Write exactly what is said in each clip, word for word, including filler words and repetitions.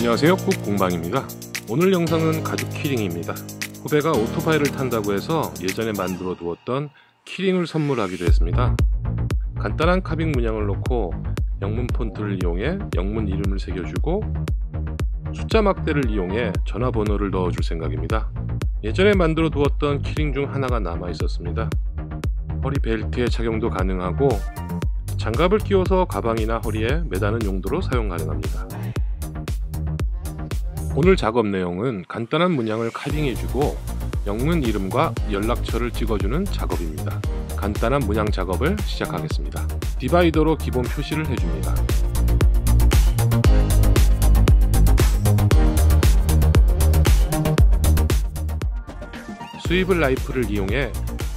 안녕하세요, 꾹공방입니다. 오늘 영상은 가죽 키링입니다. 후배가 오토바이를 탄다고 해서 예전에 만들어 두었던 키링을 선물하기도 했습니다. 간단한 카빙 문양을 넣고 영문 폰트를 이용해 영문 이름을 새겨주고 숫자 막대를 이용해 전화번호를 넣어줄 생각입니다. 예전에 만들어 두었던 키링 중 하나가 남아 있었습니다. 허리 벨트에 착용도 가능하고 장갑을 끼워서 가방이나 허리에 매다는 용도로 사용 가능합니다. 오늘 작업 내용은 간단한 문양을 카빙해주고 영문 이름과 연락처를 찍어주는 작업입니다. 간단한 문양 작업을 시작하겠습니다. 디바이더로 기본 표시를 해줍니다. 스위블 나이프를 이용해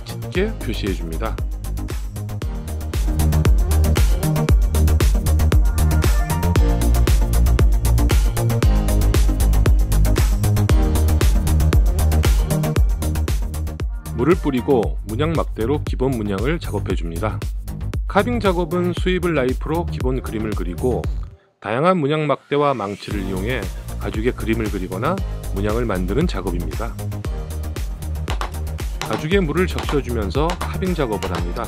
짙게 표시해줍니다. 물을 뿌리고 문양 막대로 기본 문양을 작업해줍니다. 카빙 작업은 스위블 나이프로 기본 그림을 그리고 다양한 문양 막대와 망치를 이용해 가죽에 그림을 그리거나 문양을 만드는 작업입니다. 가죽에 물을 적셔주면서 카빙 작업을 합니다.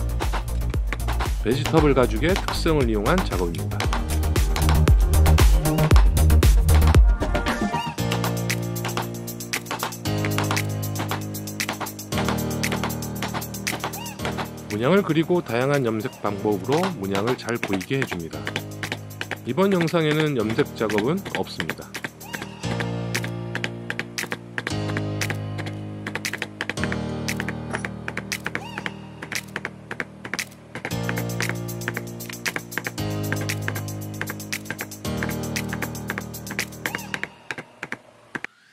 베지터블 가죽의 특성을 이용한 작업입니다. 문양을 그리고 다양한 염색 방법으로 문양을 잘 보이게 해줍니다. 이번 영상에는 염색 작업은 없습니다.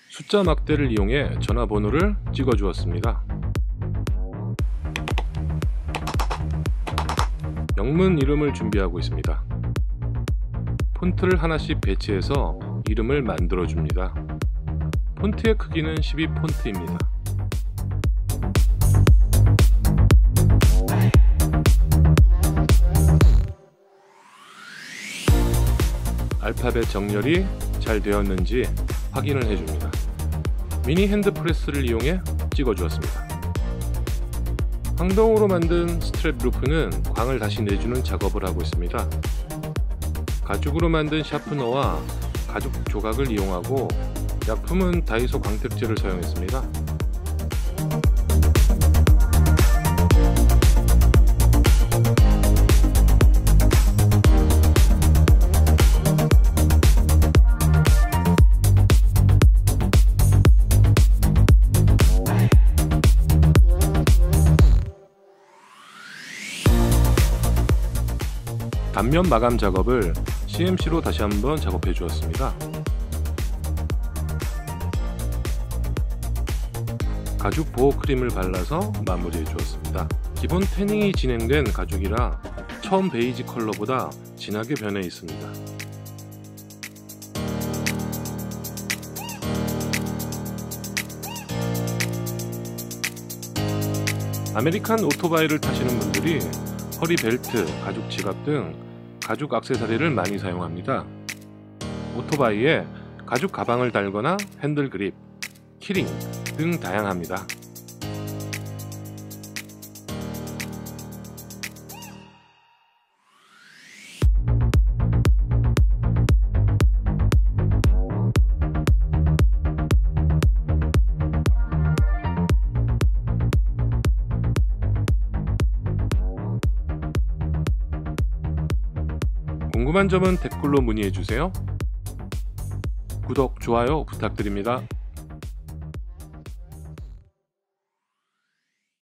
숫자 막대를 이용해 전화번호를 찍어주었습니다. 영문 이름을 준비하고 있습니다. 폰트를 하나씩 배치해서 이름을 만들어줍니다. 폰트의 크기는 십이 폰트입니다. 알파벳 정렬이 잘 되었는지 확인을 해줍니다. 미니 핸드프레스를 이용해 찍어주었습니다. 황동으로 만든 스트랩 루프는 광을 다시 내주는 작업을 하고 있습니다. 가죽으로 만든 샤프너와 가죽 조각을 이용하고 약품은 다이소 광택제를 사용했습니다. 단면 마감 작업을 씨엠씨로 다시 한번 작업해 주었습니다. 가죽 보호 크림을 발라서 마무리해 주었습니다. 기본 태닝이 진행된 가죽이라 처음 베이지 컬러보다 진하게 변해 있습니다. 아메리칸 오토바이를 타시는 분들이 허리 벨트, 가죽 지갑 등 가죽 액세서리를 많이 사용합니다. 오토바이에 가죽 가방을 달거나 핸들 그립, 키링 등 다양합니다. 궁금한 점은 댓글로 문의해주세요. 구독, 좋아요 부탁드립니다.